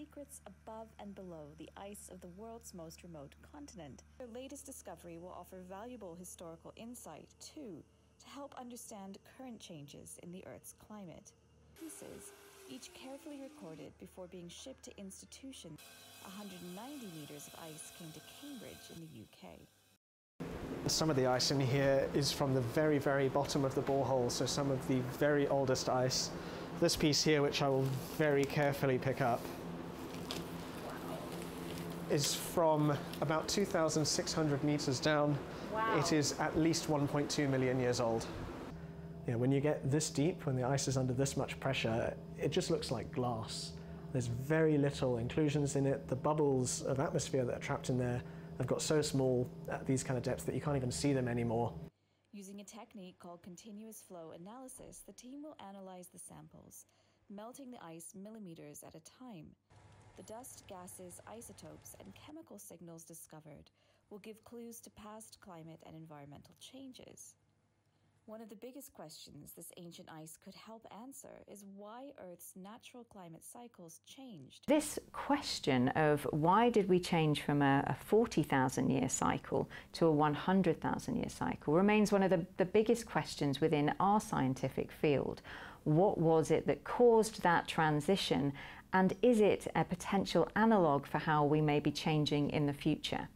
secrets above and below the ice of the world's most remote continent. Their latest discovery will offer valuable historical insight, too, to help understand current changes in the Earth's climate. Pieces, each carefully recorded before being shipped to institutions. 190 meters of ice came to Cambridge in the UK. Some of the ice in here is from the very, very bottom of the borehole, so some of the very oldest ice. This piece here, which I will very carefully pick up, is from about 2,600 meters down. Wow. It is at least 1.2 million years old. You know, when you get this deep, when the ice is under this much pressure, it just looks like glass. There's very little inclusions in it. The bubbles of atmosphere that are trapped in there have got so small at these kind of depths that you can't even see them anymore. Using a technique called continuous flow analysis, the team will analyze the samples, melting the ice millimeters at a time. The dust, gases, isotopes, and chemical signals discovered will give clues to past climate and environmental changes. One of the biggest questions this ancient ice could help answer is why Earth's natural climate cycles changed. This question of why did we change from a 40,000-year cycle to a 100,000-year cycle remains one of the biggest questions within our scientific field. What was it that caused that transition, and is it a potential analogue for how we may be changing in the future?